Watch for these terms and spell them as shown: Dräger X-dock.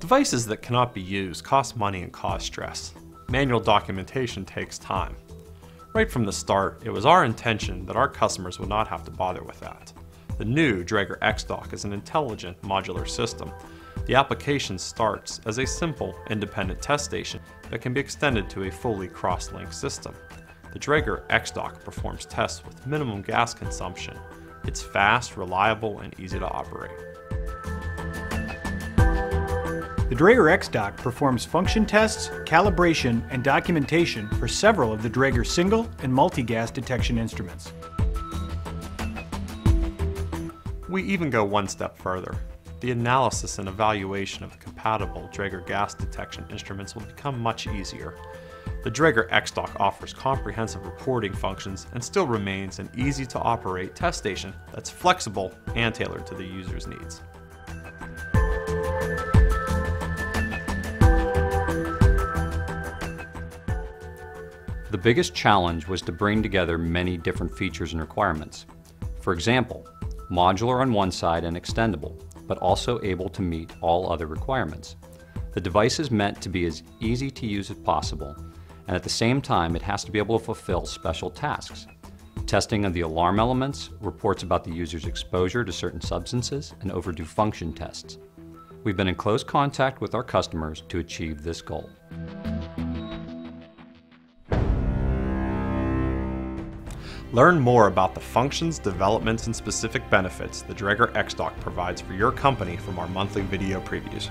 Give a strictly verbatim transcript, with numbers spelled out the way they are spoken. Devices that cannot be used cost money and cause stress. Manual documentation takes time. Right from the start, it was our intention that our customers would not have to bother with that. The new Dräger X-dock is an intelligent modular system. The application starts as a simple independent test station that can be extended to a fully cross-linked system. The Dräger X-dock performs tests with minimum gas consumption. It's fast, reliable, and easy to operate. The Dräger X-dock performs function tests, calibration, and documentation for several of the Dräger single and multi-gas detection instruments. We even go one step further. The analysis and evaluation of compatible Dräger gas detection instruments will become much easier. The Dräger X-dock offers comprehensive reporting functions and still remains an easy-to-operate test station that's flexible and tailored to the user's needs. The biggest challenge was to bring together many different features and requirements. For example, modular on one side and extendable, but also able to meet all other requirements. The device is meant to be as easy to use as possible, and at the same time it has to be able to fulfill special tasks. Testing of the alarm elements, reports about the user's exposure to certain substances, and overdue function tests. We've been in close contact with our customers to achieve this goal. Learn more about the functions, developments, and specific benefits the Dräger X-dock provides for your company from our monthly video previews.